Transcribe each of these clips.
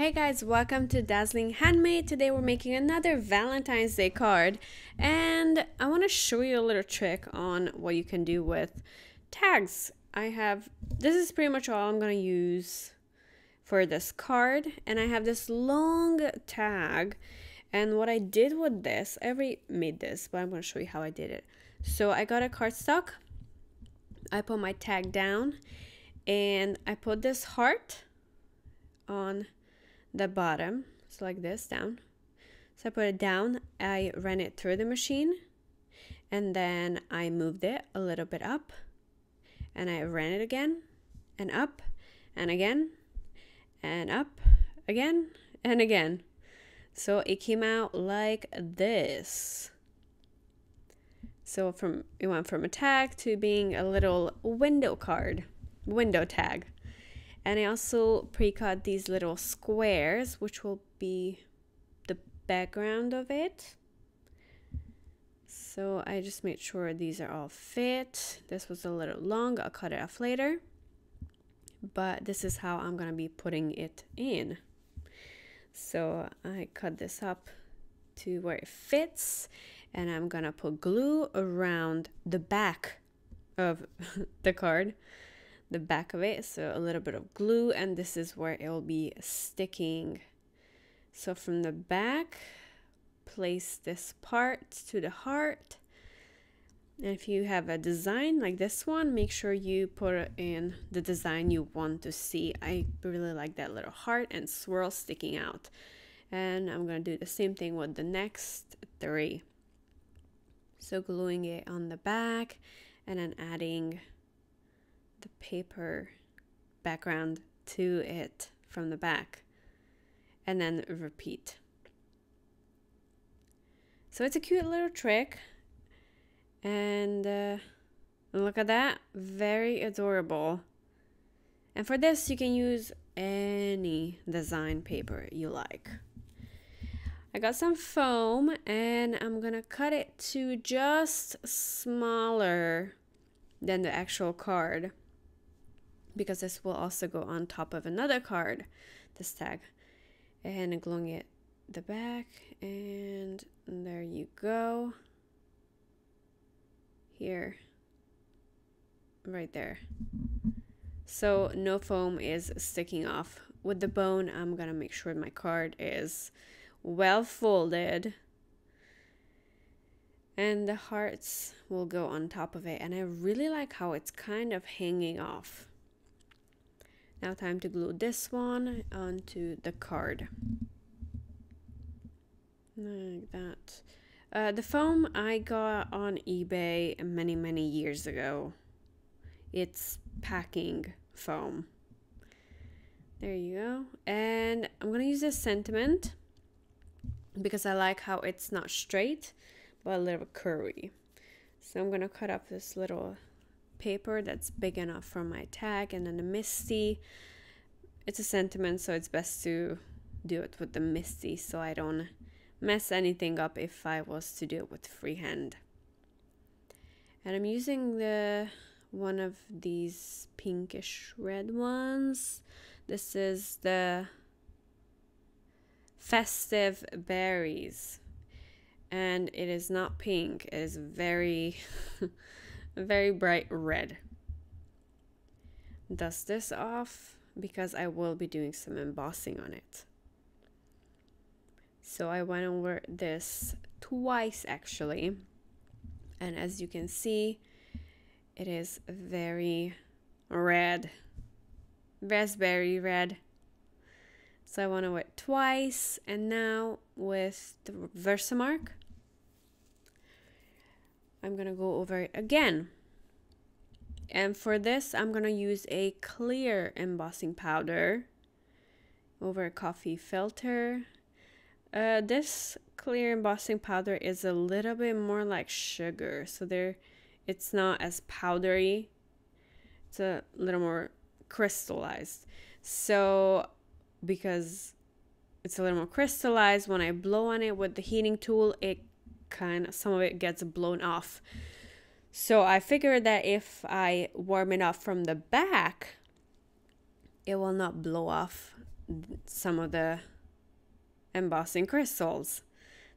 Hey guys, welcome to Dazzling Handmade. Today we're making another Valentine's Day card, and I want to show you a little trick on what you can do with tags. This is pretty much all I'm going to use for this card, and I have this long tag, and what I did with this, I already made this, but I'm going to show you how I did it. So I got a cardstock, I put my tag down, and I put this heart on the bottom, so like this down. So I put it down, I ran it through the machine, and then I moved it a little bit up, and I ran it again and up and again and up again and again. So it came out like this. So it went from a tag to being a little window tag. And I also pre-cut these little squares, which will be the background of it. So I just made sure these are all fit. This was a little long, I'll cut it off later. But this is how I'm gonna be putting it in. So I cut this up to where it fits, and I'm gonna put glue around the back of the card. The back of it, so a little bit of glue, and this is where it will be sticking. So from the back, place this part to the heart, and if you have a design like this one, make sure you put in the design you want to see. I really like that little heart and swirl sticking out, and I'm gonna do the same thing with the next three. So gluing it on the back and then adding the paper background to it from the back, and then repeat. So it's a cute little trick, and look at that, very adorable. And for this you can use any design paper you like. I got some foam, and I'm gonna cut it to just smaller than the actual card, because this will also go on top of another card, this tag, and gluing it the back, and there you go, here, right there. So no foam is sticking off. With the bone, I'm gonna make sure my card is well folded, and the hearts will go on top of it, and I really like how it's kind of hanging off. Now time to glue this one onto the card. Like that. The foam I got on eBay many years ago. It's packing foam. There you go. And I'm gonna use this sentiment because I like how it's not straight but a little curvy. So I'm gonna cut up this little paper that's big enough for my tag, and then the misty, it's a sentiment, so it's best to do it with the misty so I don't mess anything up if I was to do it with freehand. And I'm using one of these pinkish red ones. This is the Festive Berries, and it is not pink, it is very very bright red. Dust this off because I will be doing some embossing on it. So I went over this twice actually, and as you can see, it is very red, raspberry red. So I went over it twice, and now with the Versamark I'm gonna go over it again. And for this, I'm gonna use a clear embossing powder over a coffee filter. This clear embossing powder is a little bit more like sugar, so it's not as powdery. It's a little more crystallized. So because it's a little more crystallized, when I blow on it with the heating tool, some of it gets blown off. So I figured that if I warm it up from the back, it will not blow off some of the embossing crystals.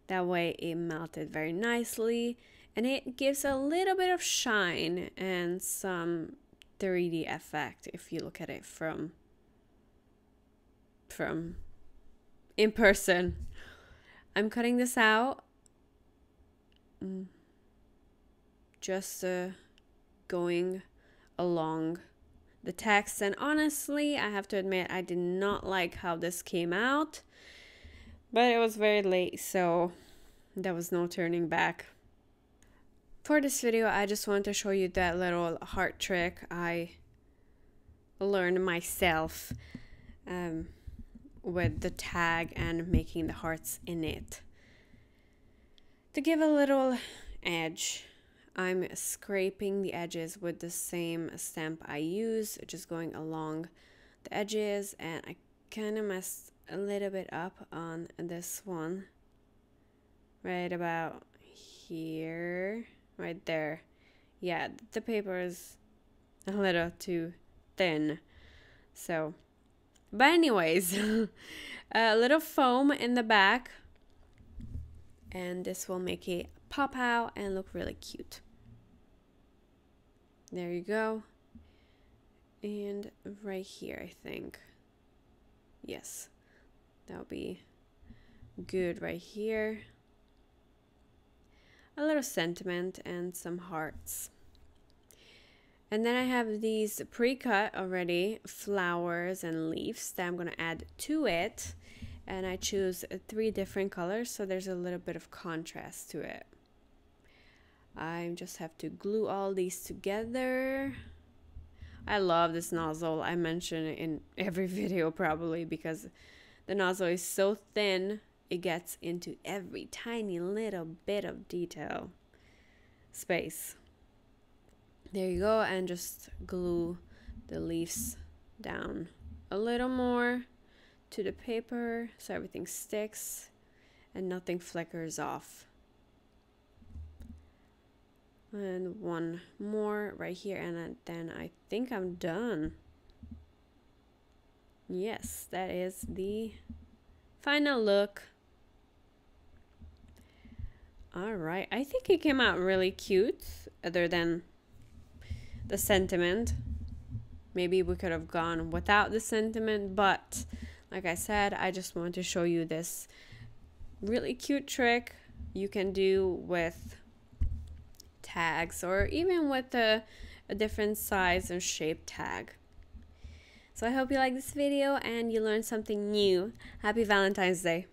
That way it melted very nicely and it gives a little bit of shine and some 3D effect if you look at it from in person. I'm cutting this out, just going along the text, and honestly I have to admit I did not like how this came out, but it was very late, so there was no turning back. For this video I just wanted to show you that little heart trick I learned myself with the tag and making the hearts in it. To give a little edge, I'm scraping the edges with the same stamp I use, just going along the edges, and I kind of messed a little bit up on this one right about here, right there. Yeah, the paper is a little too thin, so but anyways, a little foam in the back, and this will make it pop out and look really cute. There you go. And right here, I think. Yes, that'll be good right here. A little sentiment and some hearts. And then I have these pre-cut already flowers and leaves that I'm going to add to it, and I choose 3 different colors so there's a little bit of contrast to it. I just have to glue all these together. I love this nozzle. I mention it in every video probably because the nozzle is so thin it gets into every tiny little bit of detail space. There you go, and just glue the leaves down a little more to the paper so everything sticks and nothing flickers off. And one more right here, and then I think I'm done. Yes, that is the final look. All right, I think it came out really cute other than the sentiment. Maybe we could have gone without the sentiment, but like I said, I just wanted to show you this really cute trick you can do with tags or even with a different size and shape tag. So I hope you like this video and you learned something new. Happy Valentine's Day.